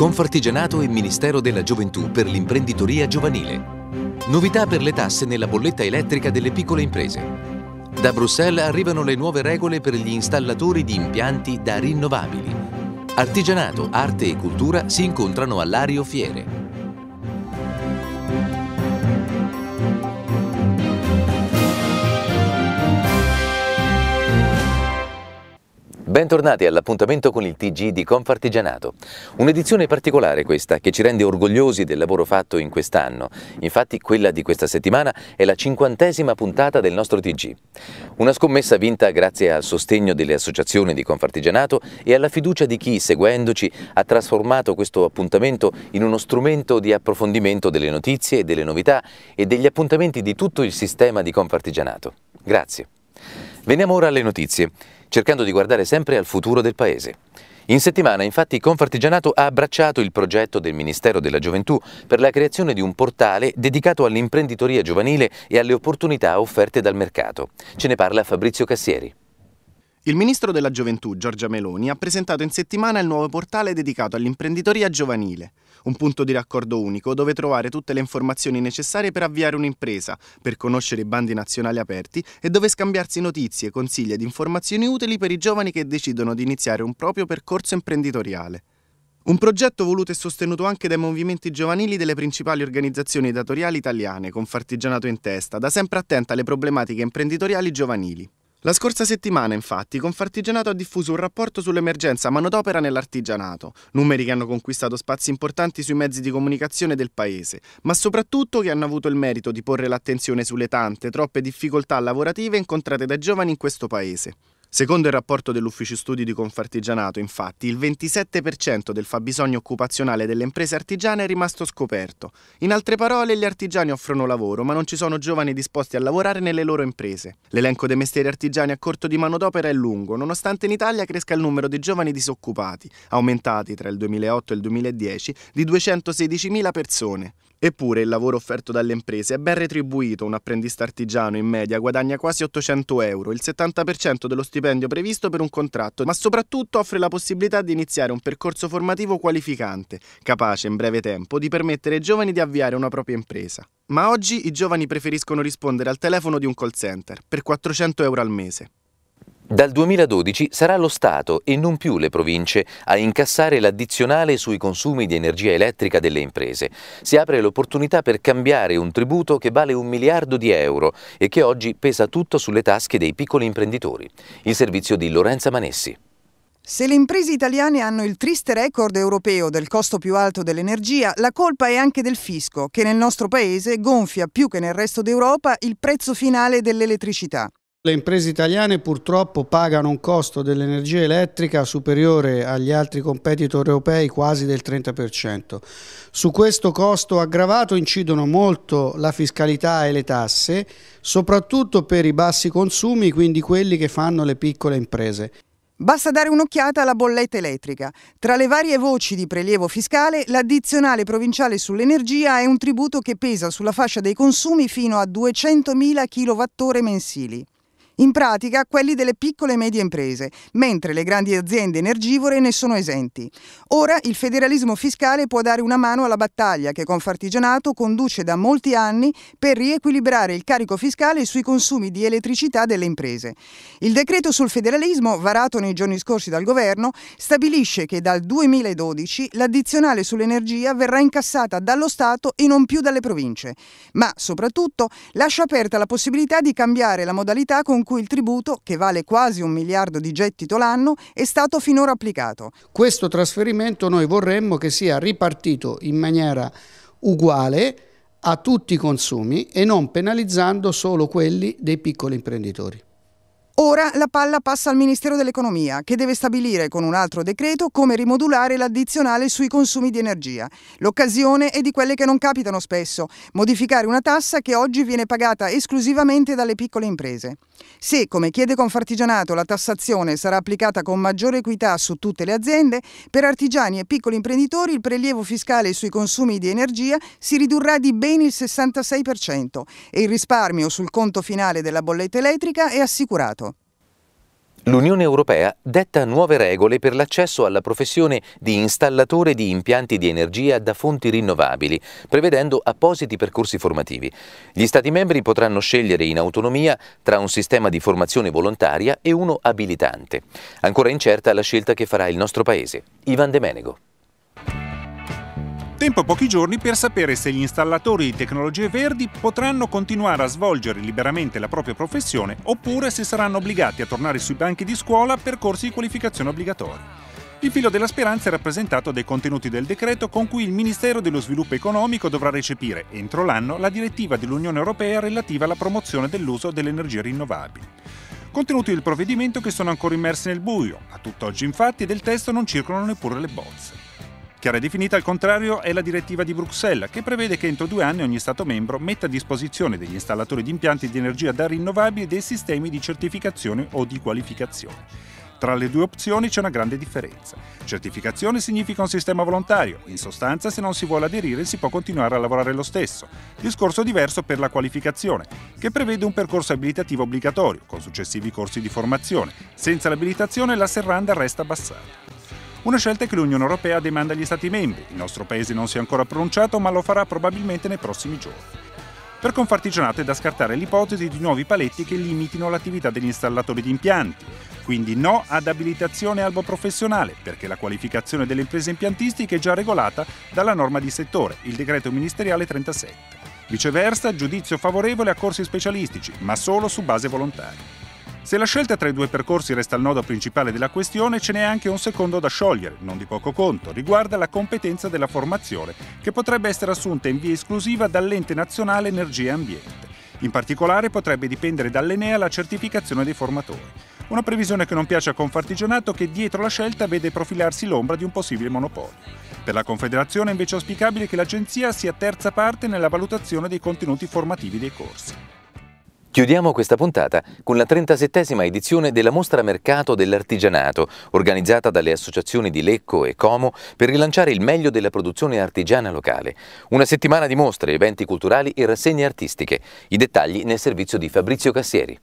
Confartigianato e Ministero della Gioventù per l'imprenditoria giovanile. Novità per le tasse nella bolletta elettrica delle piccole imprese. Da Bruxelles arrivano le nuove regole per gli installatori di impianti da rinnovabili. Artigianato, arte e cultura si incontrano all'LarioFiere. Bentornati all'appuntamento con il TG di Confartigianato. Un'edizione particolare questa, che ci rende orgogliosi del lavoro fatto in quest'anno. Infatti quella di questa settimana è la 50ª puntata del nostro TG. Una scommessa vinta grazie al sostegno delle associazioni di Confartigianato e alla fiducia di chi, seguendoci, ha trasformato questo appuntamento in uno strumento di approfondimento delle notizie, delle novità e degli appuntamenti di tutto il sistema di Confartigianato. Grazie. Veniamo ora alle notizie, cercando di guardare sempre al futuro del Paese. In settimana, infatti, Confartigianato ha abbracciato il progetto del Ministero della Gioventù per la creazione di un portale dedicato all'imprenditoria giovanile e alle opportunità offerte dal mercato. Ce ne parla Fabrizio Cassieri. Il Ministro della Gioventù, Giorgia Meloni, ha presentato in settimana il nuovo portale dedicato all'imprenditoria giovanile. Un punto di raccordo unico dove trovare tutte le informazioni necessarie per avviare un'impresa, per conoscere i bandi nazionali aperti e dove scambiarsi notizie, consigli ed informazioni utili per i giovani che decidono di iniziare un proprio percorso imprenditoriale. Un progetto voluto e sostenuto anche dai movimenti giovanili delle principali organizzazioni datoriali italiane, Confartigianato in testa, da sempre attenta alle problematiche imprenditoriali giovanili. La scorsa settimana, infatti, Confartigianato ha diffuso un rapporto sull'emergenza manodopera nell'artigianato, numeri che hanno conquistato spazi importanti sui mezzi di comunicazione del Paese, ma soprattutto che hanno avuto il merito di porre l'attenzione sulle tante, troppe difficoltà lavorative incontrate dai giovani in questo Paese. Secondo il rapporto dell'Ufficio Studi di Confartigianato, infatti, il 27% del fabbisogno occupazionale delle imprese artigiane è rimasto scoperto. In altre parole, gli artigiani offrono lavoro, ma non ci sono giovani disposti a lavorare nelle loro imprese. L'elenco dei mestieri artigiani a corto di manodopera è lungo, nonostante in Italia cresca il numero di giovani disoccupati, aumentati tra il 2008 e il 2010 di 216.000 persone. Eppure il lavoro offerto dalle imprese è ben retribuito, un apprendista artigiano in media guadagna quasi 800 euro, il 70% dello stipendio previsto per un contratto, ma soprattutto offre la possibilità di iniziare un percorso formativo qualificante, capace in breve tempo di permettere ai giovani di avviare una propria impresa. Ma oggi i giovani preferiscono rispondere al telefono di un call center per 400 euro al mese. Dal 2012 sarà lo Stato e non più le province a incassare l'addizionale sui consumi di energia elettrica delle imprese. Si apre l'opportunità per cambiare un tributo che vale 1 miliardo di euro e che oggi pesa tutto sulle tasche dei piccoli imprenditori. Il servizio di Lorenza Manessi. Se le imprese italiane hanno il triste record europeo del costo più alto dell'energia, la colpa è anche del fisco, che nel nostro paese gonfia più che nel resto d'Europa il prezzo finale dell'elettricità. Le imprese italiane purtroppo pagano un costo dell'energia elettrica superiore agli altri competitor europei quasi del 30%. Su questo costo aggravato incidono molto la fiscalità e le tasse, soprattutto per i bassi consumi, quindi quelli che fanno le piccole imprese. Basta dare un'occhiata alla bolletta elettrica. Tra le varie voci di prelievo fiscale, l'addizionale provinciale sull'energia è un tributo che pesa sulla fascia dei consumi fino a 200.000 kWh mensili. In pratica quelli delle piccole e medie imprese, mentre le grandi aziende energivore ne sono esenti. Ora il federalismo fiscale può dare una mano alla battaglia che Confartigianato conduce da molti anni per riequilibrare il carico fiscale sui consumi di elettricità delle imprese. Il decreto sul federalismo, varato nei giorni scorsi dal governo, stabilisce che dal 2012 l'addizionale sull'energia verrà incassata dallo Stato e non più dalle province, ma soprattutto lascia aperta la possibilità di cambiare la modalità con cui il tributo, che vale quasi 1 miliardo di gettito l'anno, è stato finora applicato. Questo trasferimento noi vorremmo che sia ripartito in maniera uguale a tutti i consumi e non penalizzando solo quelli dei piccoli imprenditori. Ora la palla passa al Ministero dell'Economia, che deve stabilire con un altro decreto come rimodulare l'addizionale sui consumi di energia. L'occasione è di quelle che non capitano spesso, modificare una tassa che oggi viene pagata esclusivamente dalle piccole imprese. Se, come chiede Confartigianato, la tassazione sarà applicata con maggiore equità su tutte le aziende, per artigiani e piccoli imprenditori il prelievo fiscale sui consumi di energia si ridurrà di ben il 66% e il risparmio sul conto finale della bolletta elettrica è assicurato. L'Unione Europea detta nuove regole per l'accesso alla professione di installatore di impianti di energia da fonti rinnovabili, prevedendo appositi percorsi formativi. Gli Stati membri potranno scegliere in autonomia tra un sistema di formazione volontaria e uno abilitante. Ancora incerta la scelta che farà il nostro Paese. Ivan de Menego. Tempo a pochi giorni per sapere se gli installatori di tecnologie verdi potranno continuare a svolgere liberamente la propria professione oppure se saranno obbligati a tornare sui banchi di scuola per corsi di qualificazione obbligatori. Il filo della speranza è rappresentato dai contenuti del decreto con cui il Ministero dello Sviluppo Economico dovrà recepire entro l'anno la direttiva dell'Unione Europea relativa alla promozione dell'uso delle energie rinnovabili. Contenuti del provvedimento che sono ancora immersi nel buio, a tutt'oggi infatti del testo non circolano neppure le bozze. Chiara e definita al contrario è la direttiva di Bruxelles, che prevede che entro 2 anni ogni Stato membro metta a disposizione degli installatori di impianti di energia da rinnovabili dei sistemi di certificazione o di qualificazione. Tra le due opzioni c'è una grande differenza. Certificazione significa un sistema volontario, in sostanza se non si vuole aderire si può continuare a lavorare lo stesso. Discorso diverso per la qualificazione, che prevede un percorso abilitativo obbligatorio, con successivi corsi di formazione. Senza l'abilitazione la serranda resta abbassata. Una scelta che l'Unione Europea demanda agli Stati membri. Il nostro Paese non si è ancora pronunciato, ma lo farà probabilmente nei prossimi giorni. Per Confartigianato è da scartare l'ipotesi di nuovi paletti che limitino l'attività degli installatori di impianti. Quindi no ad abilitazione e albo professionale, perché la qualificazione delle imprese impiantistiche è già regolata dalla norma di settore, il decreto ministeriale 37. Viceversa, giudizio favorevole a corsi specialistici, ma solo su base volontaria. Se la scelta tra i due percorsi resta il nodo principale della questione, ce n'è anche un secondo da sciogliere, non di poco conto, riguarda la competenza della formazione, che potrebbe essere assunta in via esclusiva dall'Ente Nazionale Energia e Ambiente. In particolare potrebbe dipendere dall'Enea la certificazione dei formatori. Una previsione che non piace a Confartigianato, che dietro la scelta vede profilarsi l'ombra di un possibile monopolio. Per la Confederazione è invece auspicabile che l'Agenzia sia terza parte nella valutazione dei contenuti formativi dei corsi. Chiudiamo questa puntata con la 37ª edizione della Mostra Mercato dell'Artigianato, organizzata dalle associazioni di Lecco e Como per rilanciare il meglio della produzione artigiana locale. Una settimana di mostre, eventi culturali e rassegne artistiche. I dettagli nel servizio di Fabrizio Cassieri.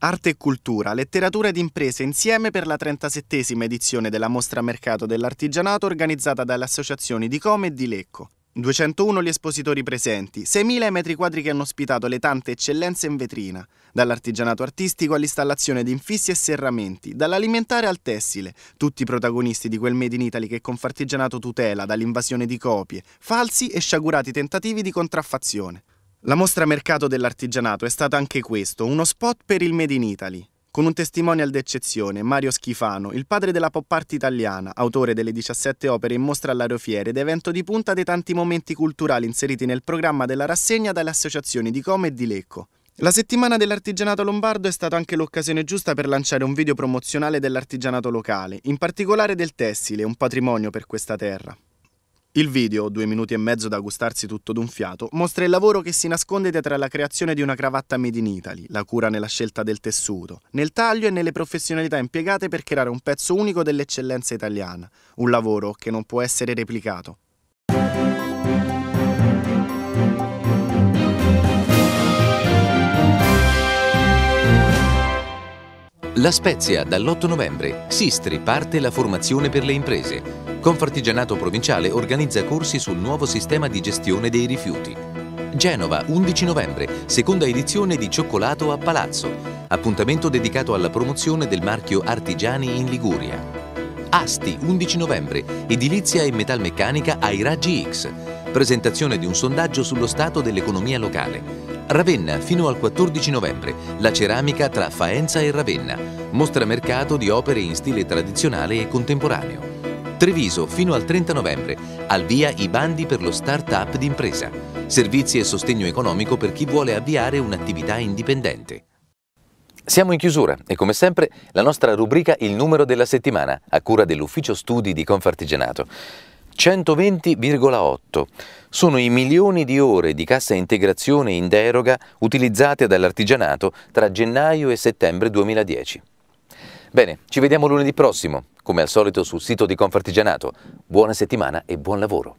Arte e cultura, letteratura ed imprese insieme per la 37ª edizione della Mostra Mercato dell'Artigianato organizzata dalle associazioni di Como e di Lecco. 201 gli espositori presenti, 6.000 i metri quadri che hanno ospitato le tante eccellenze in vetrina, dall'artigianato artistico all'installazione di infissi e serramenti, dall'alimentare al tessile, tutti i protagonisti di quel Made in Italy che Confartigianato tutela dall'invasione di copie, falsi e sciagurati tentativi di contraffazione. La Mostra Mercato dell'Artigianato è stata anche questo, uno spot per il Made in Italy. Con un testimonial d'eccezione, Mario Schifano, il padre della pop art italiana, autore delle 17 opere in mostra a LarioFiere ed evento di punta dei tanti momenti culturali inseriti nel programma della rassegna dalle associazioni di Como e di Lecco. La settimana dell'artigianato lombardo è stata anche l'occasione giusta per lanciare un video promozionale dell'artigianato locale, in particolare del tessile, un patrimonio per questa terra. Il video, 2 minuti e mezzo da gustarsi tutto d'un fiato, mostra il lavoro che si nasconde dietro alla creazione di una cravatta made in Italy, la cura nella scelta del tessuto, nel taglio e nelle professionalità impiegate per creare un pezzo unico dell'eccellenza italiana, un lavoro che non può essere replicato. La Spezia, dall'8 novembre, Sistri parte la formazione per le imprese. Confartigianato provinciale organizza corsi sul nuovo sistema di gestione dei rifiuti. Genova, 11 novembre, seconda edizione di Cioccolato a Palazzo, appuntamento dedicato alla promozione del marchio Artigiani in Liguria. Asti, 11 novembre, edilizia e metalmeccanica ai raggi X, presentazione di un sondaggio sullo stato dell'economia locale. Ravenna, fino al 14 novembre, la ceramica tra Faenza e Ravenna, mostra mercato di opere in stile tradizionale e contemporaneo. Treviso, fino al 30 novembre, al via i bandi per lo start-up d'impresa, servizi e sostegno economico per chi vuole avviare un'attività indipendente. Siamo in chiusura e come sempre la nostra rubrica Il numero della settimana, a cura dell'Ufficio Studi di Confartigianato. 120,8 sono i milioni di ore di cassa integrazione in deroga utilizzate dall'artigianato tra gennaio e settembre 2010. Bene, ci vediamo lunedì prossimo, come al solito sul sito di Confartigianato. Buona settimana e buon lavoro!